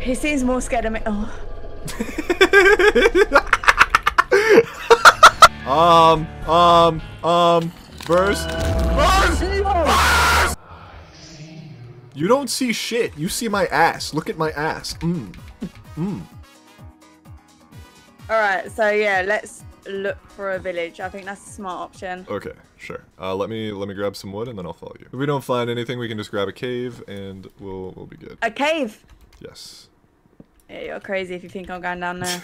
He seems more scared of me. Oh. Vers. Vers! You don't see shit. You see my ass. Look at my ass. Alright, so yeah, let's look for a village. I think that's a smart option. Okay, sure. Let me grab some wood and then I'll follow you. If we don't find anything, we can just grab a cave and we'll be good. A cave? Yes. Yeah, you're crazy if you think I'm going down there.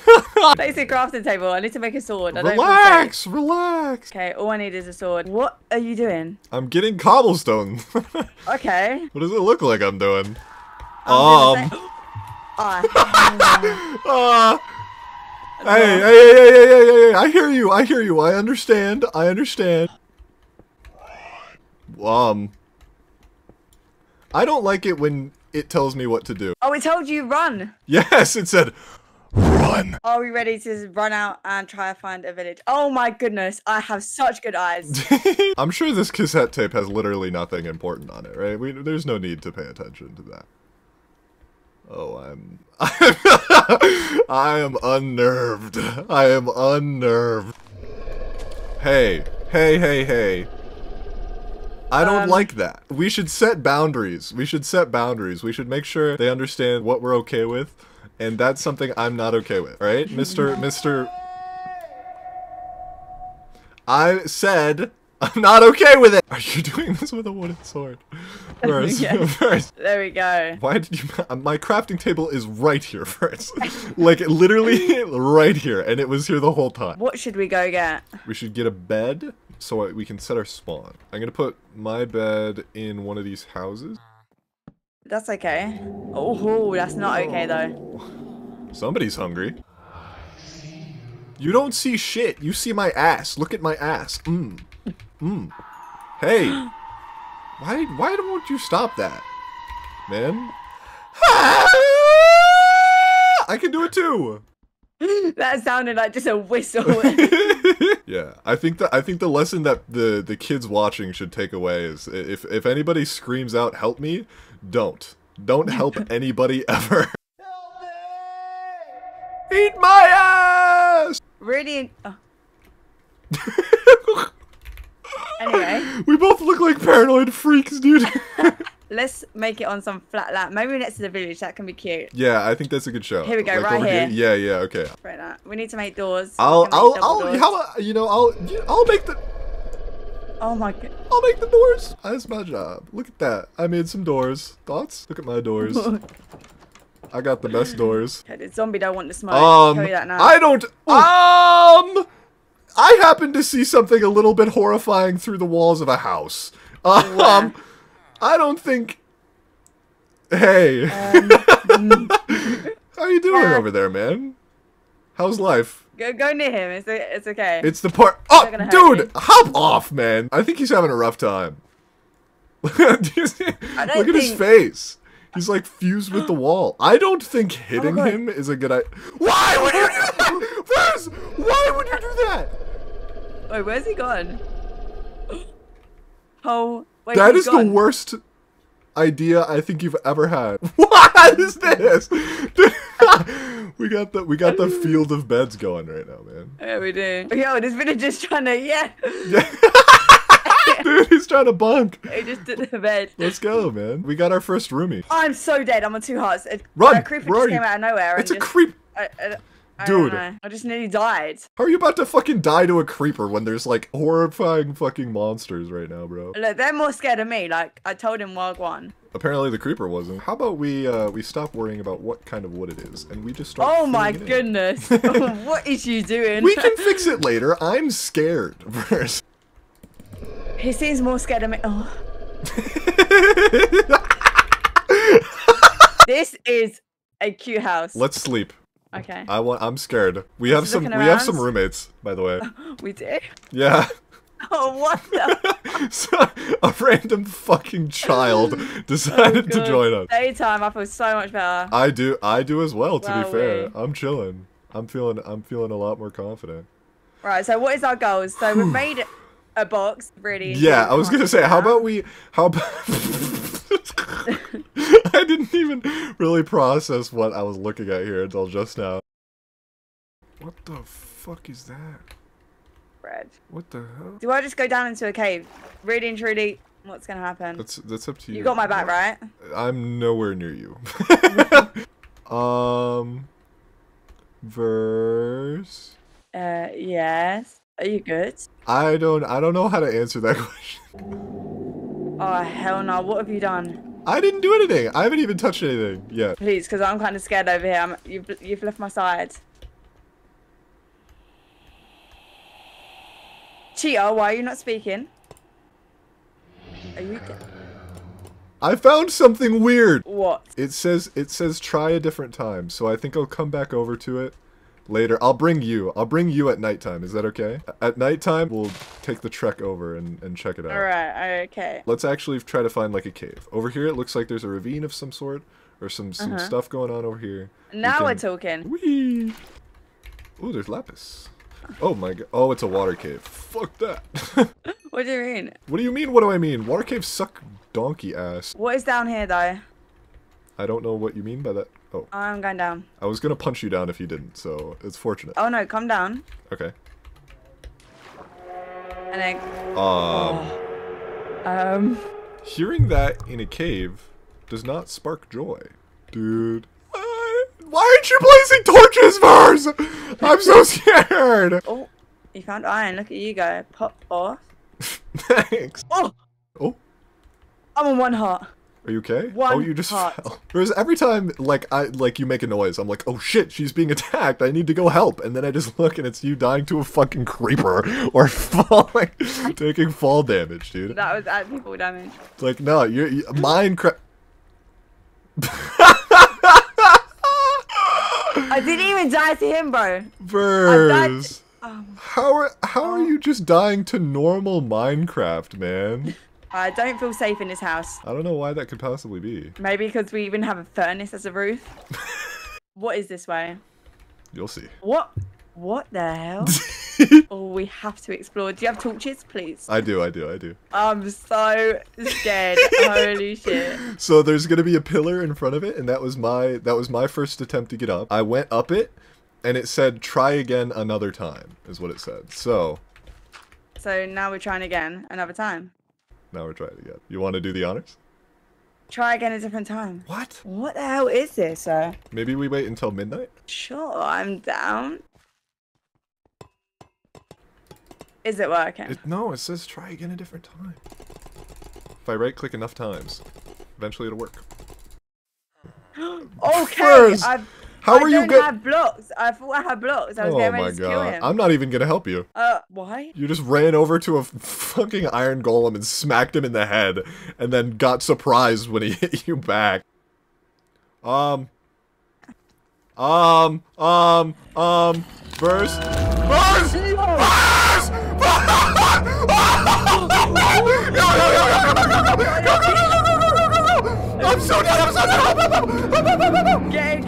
Basic crafting table. I need to make a sword. Relax. Okay, all I need is a sword. What are you doing? I'm getting cobblestone. Okay. What does it look like I'm doing? Hey, I hear you. I understand. I don't like it when it tells me what to do. Oh, it told you run. Yes, it said run. Are we ready to run out and try to find a village? Oh my goodness, I have such good eyes. I'm sure this cassette tape has literally nothing important on it, right? There's no need to pay attention to that. Oh, I am unnerved. I am unnerved. Hey. I don't like that. We should set boundaries. We should make sure they understand what we're okay with, and that's something I'm not okay with, right? Mr. I said I'm not okay with it. Are you doing this with a wooden sword? First. There we go. Why did you? My crafting table is right here, first. Like literally right here, and it was here the whole time. What should we go get? We should get a bed so we can set our spawn. I'm gonna put my bed in one of these houses. That's okay. Oh, that's not okay though. Somebody's hungry. You don't see shit. You see my ass. Look at my ass. Hey, why don't you stop that, man? I can do it too. That sounded like just a whistle. Yeah, I think the lesson that the kids watching should take away is if anybody screams out "help me," don't help anybody ever. Help me! Eat my ass! Really? Oh. Anyway, we both look like paranoid freaks, dude. Let's make it on some flat land. Maybe next to the village. That can be cute. Yeah, I think that's a good show. Here we go, like, right here. Yeah, okay. Right now. We need to make doors. I'll how about, you know, I'll make the. Oh my god. I'll make the doors. That's my job. Look at that. I made some doors. Thoughts? Look at my doors. I got the best doors. Okay, the zombie don't want to smoke. I'll tell you that now. I don't. Ooh. I happen to see something a little bit horrifying through the walls of a house. Wow. I don't think. Hey, how are you doing over there, man? How's life? Go near him. It's okay. It's the part. Oh, dude, hop off, man! I think he's having a rough time. Look at his face. He's like fused with the wall. I don't think hitting him is a good idea. Why would you do that, Vers? Why would you do that? Wait, where's he gone? Oh. Wait, that is the worst idea I think you've ever had. What is this? Dude, we got the field of beds going right now, man. Yeah, we do. Yo, this villager just trying to Dude, he's trying to bunk. He just did the bed. Let's go, man. We got our first roomie. I'm so dead. I'm on two hearts. Run! A creeper just came out of nowhere. It's a creep. Dude, I just nearly died. How are you about to fucking die to a creeper when there's like horrifying fucking monsters right now, bro? Look, they're more scared of me. Like I told him, Wagwan. Apparently the creeper wasn't. How about we stop worrying about what kind of wood it is and we just start. Oh my goodness! What is you doing? We can fix it later. I'm scared. He seems more scared of me. Oh. This is a cute house. Let's sleep. Okay. I'm scared. We have some roommates, by the way. We do? Yeah. Oh, what the? So, a random fucking child decided to join us. Daytime, I feel so much better. I do as well, to be fair. I'm chilling. I'm feeling a lot more confident. Right, so what is our goals? So we've made a box, really. Yeah, I was gonna say, how about I didn't even really process what I was looking at here until just now. What the fuck is that? Bread. What the hell? Do I just go down into a cave? Really and truly, what's gonna happen? That's up to you. You got my back, right? I'm nowhere near you. Verse. Yes. Are you good? I don't know how to answer that question. Oh, hell no. What have you done? I didn't do anything. I haven't even touched anything yet. Please, because I'm kind of scared over here. You've left my side. Cheetahh, why are you not speaking? Are you... I found something weird. What? It says try a different time. So I think I'll come back over to it later. I'll bring you at nighttime. Is that okay? At nighttime, we'll take the trek over and check it out. All right. Okay. Let's actually try to find like a cave. Over here, it looks like there's a ravine of some sort or some stuff going on over here. Now we're talking. Whee! Ooh, there's lapis. Oh my god. Oh, it's a water cave. Fuck that. What do you mean? What do you mean? What do I mean? Water caves suck donkey ass. What is down here though? I don't know what you mean by that. Oh. I'm going down. I was gonna punch you down if you didn't, so it's fortunate. Oh no, come down. Okay. And I... Hearing that in a cave does not spark joy. Dude. Why aren't you placing torches, Vers? I'm so scared. Oh, you found iron. Look at you go. Pop off. Thanks. Oh. Oh. I'm on one heart. Are you okay? One heart. Oh, you just fell. Whereas every time, like you make a noise, I'm like, oh shit, she's being attacked. I need to go help. And then I just look, and it's you dying to a fucking creeper or falling, taking fall damage, dude. That was actually fall damage. It's like, no, you're Minecraft. I didn't even die to him, bro. Vers, how are you just dying to normal Minecraft, man? I don't feel safe in this house. I don't know why that could possibly be. Maybe because we even have a furnace as a roof. What is this way? You'll see. What? What the hell? Oh, we have to explore. Do you have torches, please? I do. I'm so scared. Holy shit. So there's gonna be a pillar in front of it, and that was my first attempt to get up. I went up it, and it said try again another time, is what it said. So now we're trying again another time. Now we're trying again. You wanna do the honors? Try again a different time. What? What the hell is this, sir? Maybe we wait until midnight? Sure, I'm down. Is it working? No, it says try again a different time. If I right-click enough times, eventually it'll work. Okay! Vers, I don't have blocks. I thought I had blocks. I was getting ready to kill him. I'm not even gonna help you. Why? You just ran over to a fucking iron golem and smacked him in the head, and then got surprised when he hit you back. Vers. I'm so dead, I'm so dead! Get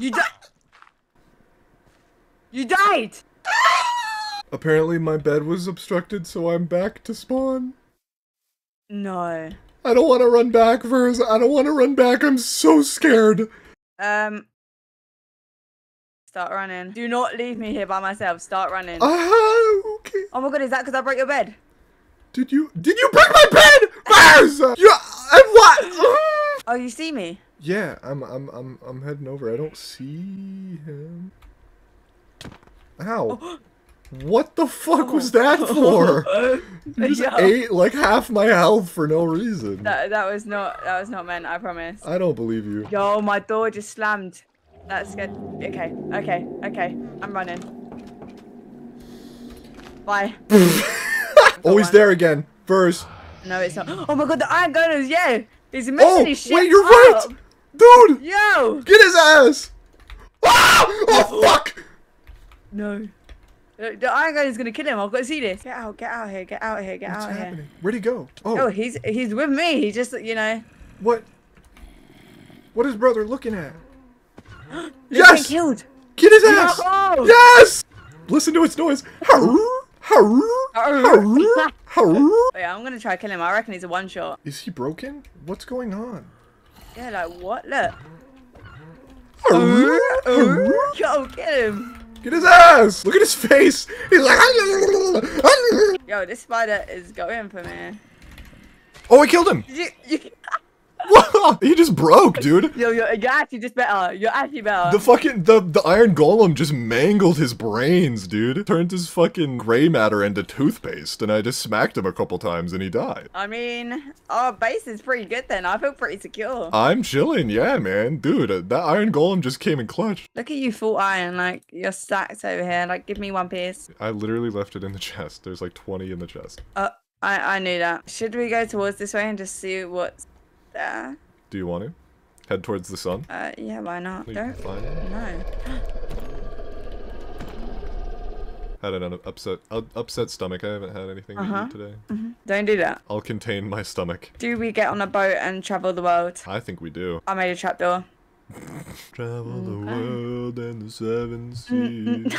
in. You died! Apparently my bed was obstructed, so I'm back to spawn. No. I don't want to run back, Vers. I don't want to run back. I'm so scared. Start running. Do not leave me here by myself. Start running. Okay. Oh my god, is that because I broke your bed? Did you break my bed? Vers! What? Oh, you see me? Yeah, I'm heading over. I don't see him. Ow. Oh. What the fuck was that for? You just ate like half my health for no reason. That was not meant, I promise. I don't believe you. Yo, my door just slammed. That's good. Okay. I'm running. Bye. Oh, he's there again. Vers. No, it's not. Oh my god, the iron golem, yeah! He's messing his shit up! Wait, you're right! Dude! Yo! Get his ass! Ah! Oh, fuck! No. The iron guy is gonna kill him. I've got to see this. Get out here. What's happening? Where'd he go? Oh, he's with me. He just, you know. What? What is brother looking at? Yes. Killed. Get his ass. Yes. Listen to its noise. Wait, I'm gonna try killing him. I reckon he's a one shot. Is he broken? What's going on? Yeah, like what? Look. Yo, get him. Get his ass. Look at his face. He's like. Yo, this spider is going for me. Oh, I killed him. Whoa, he just broke, dude. Yo, you're actually just better. You're actually better. The fucking, the iron golem just mangled his brains, dude. Turned his fucking gray matter into toothpaste, and I just smacked him a couple times, and he died. I mean, our base is pretty good then. I feel pretty secure. I'm chilling, yeah, man. Dude, that iron golem just came in clutch. Look at you, full iron. Like, you're stacked over here. Like, give me one piece. I literally left it in the chest. There's like 20 in the chest. I knew that. Should we go towards this way and just see what's... Do you want to head towards the sun? Yeah, why not? No. Had an upset stomach. I haven't had anything to eat today. Don't do that. I'll contain my stomach. Do we get on a boat and travel the world? I think we do. I made a trapdoor. Travel the world and the seven seas.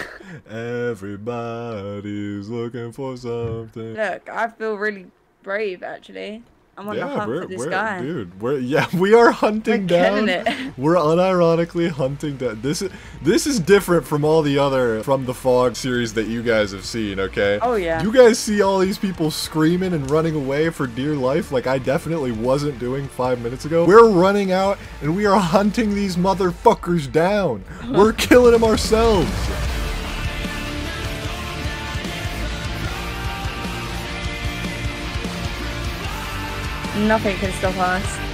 Everybody's looking for something. Look, I feel really brave actually. I'm on the hunt for this guy. Dude, we are hunting down. We're unironically hunting down. This is different from all the other From the Fog series that you guys have seen, okay? Oh, yeah. You guys see all these people screaming and running away for dear life like I definitely wasn't doing 5 minutes ago. We're running out and we are hunting these motherfuckers down. We're killing them ourselves. Nothing can stop us.